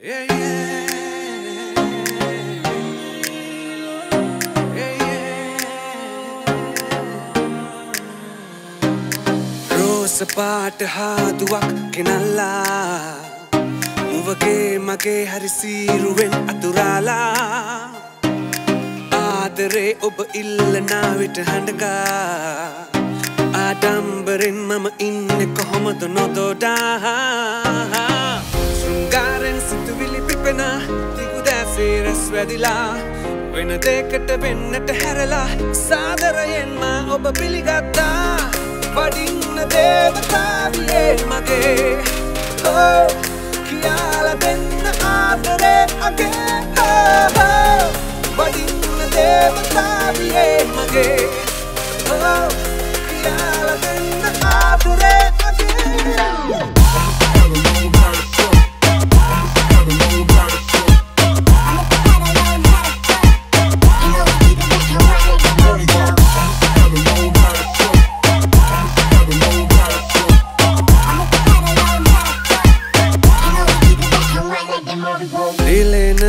Rose paat haduwak kenalla Muvage mage harisiruwen aturala Aadare oba illana vita handaka Aadambarin mama inne kohomada nododa Shrungaren situvili pipena digudase raswadila Vena dekata vennata herala sadarayen ma oba piligatta Padinna devataviye mage oh kiyala denna aadare age oh padinna devataviye mage oh kiyala denna aadare age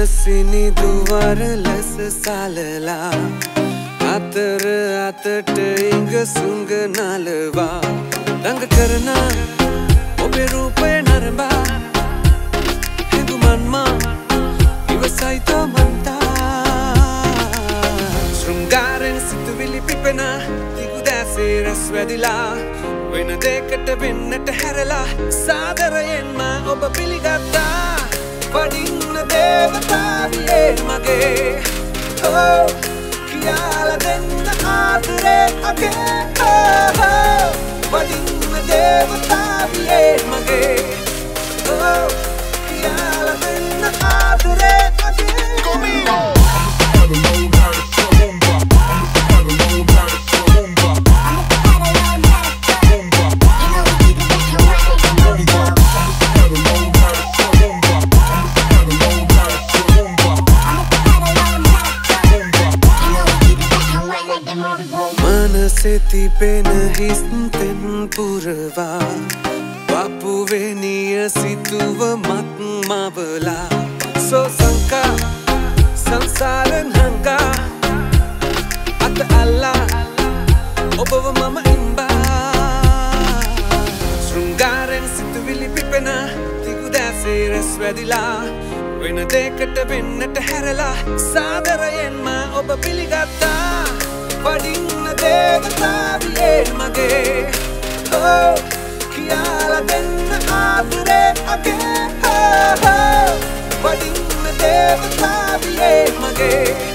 Sini duvar las salala atar atat ing sung nalwa dang karna obe roope narba hindu manma ivasaita manta shrungaren situvili pipena digudase raswadila vena dekata vennata herala sadarayen ma oba piligatta Padinna devataviye mage oh kiyala denna aadare age oh padinna devataviye mage oh kiyala denna aadare age come Manaseti pena hisnten purava Papuveniya situva matmavala So sanka samsaran hanga At Allah obava mama imba Shrungaren situvili pipena digudase raswadila Vena dekata vennata herala sadarayen ma oba piligatta Padinna devataviye mage oh kiyala denna aadare age oh padinna devataviye mage